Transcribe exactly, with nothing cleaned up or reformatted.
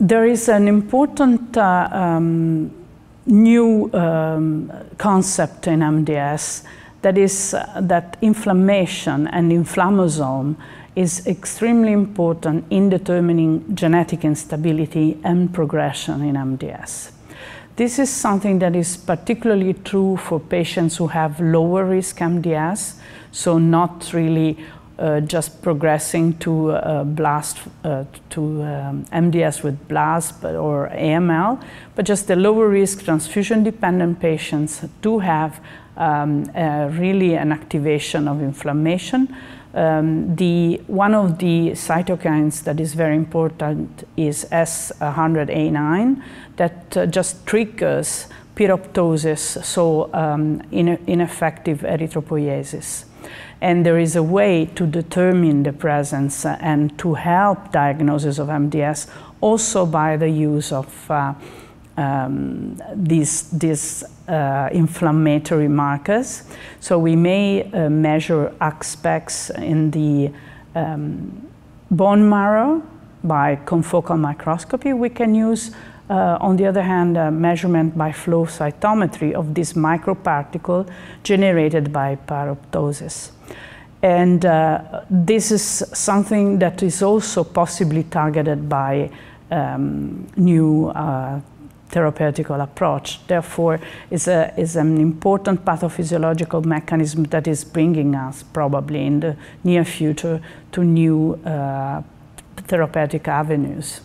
There is an important uh, um, new um, concept in M D S, that is uh, that inflammation and inflammasome is extremely important in determining genetic instability and progression in M D S. This is something that is particularly true for patients who have lower risk M D S, so not really uh, just progressing to uh, blast uh, to um, M D S with BLASP or A M L, but just the lower risk transfusion-dependent patients do have um, uh, really an activation of inflammation. Um, the, one of the cytokines that is very important is S one hundred A nine that uh, just triggers pyroptosis, so um, in, ineffective erythropoiesis. And there is a way to determine the presence and to help diagnosis of M D S also by the use of uh, Um, these, these uh, inflammatory markers. So we may uh, measure A X P E X in the um, bone marrow by confocal microscopy. We can use, uh, on the other hand, uh, measurement by flow cytometry of this microparticle generated by paraptosis. And uh, this is something that is also possibly targeted by um, new uh, therapeutical approach. Therefore, it's, a, it's an important pathophysiological mechanism that is bringing us probably in the near future to new uh, therapeutic avenues.